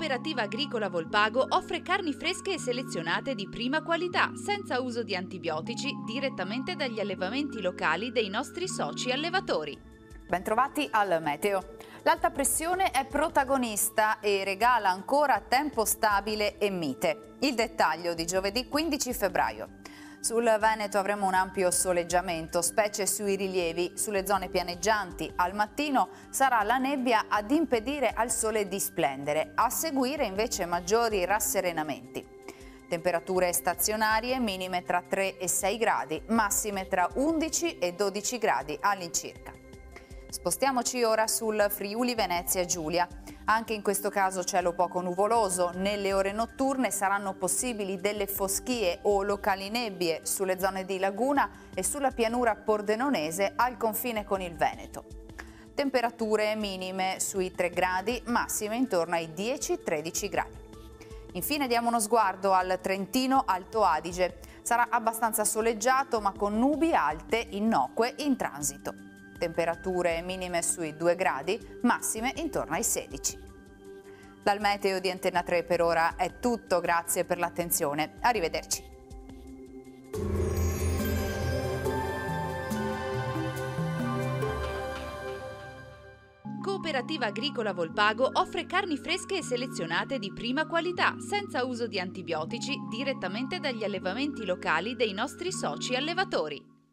Cooperativa Agricola Volpago offre carni fresche e selezionate di prima qualità, senza uso di antibiotici, direttamente dagli allevamenti locali dei nostri soci allevatori. Bentrovati al Meteo. L'alta pressione è protagonista e regala ancora tempo stabile e mite. Il dettaglio di giovedì 15 febbraio. Sul Veneto avremo un ampio soleggiamento, specie sui rilievi. Sulle zone pianeggianti al mattino sarà la nebbia ad impedire al sole di splendere, a seguire invece maggiori rasserenamenti. Temperature stazionarie minime tra 3 e 6 gradi, massime tra 11 e 12 gradi all'incirca. Spostiamoci ora sul Friuli Venezia Giulia. Anche in questo caso cielo poco nuvoloso, nelle ore notturne saranno possibili delle foschie o locali nebbie sulle zone di laguna e sulla pianura pordenonese al confine con il Veneto. Temperature minime sui 3 gradi, massime intorno ai 10-13 gradi. Infine diamo uno sguardo al Trentino Alto Adige. Sarà abbastanza soleggiato ma con nubi alte innocue in transito. Temperature minime sui 2 gradi, massime intorno ai 16. Dal meteo di Antenna 3 per ora è tutto, grazie per l'attenzione, arrivederci. Cooperativa Agricola Volpago offre carni fresche e selezionate di prima qualità, senza uso di antibiotici, direttamente dagli allevamenti locali dei nostri soci allevatori.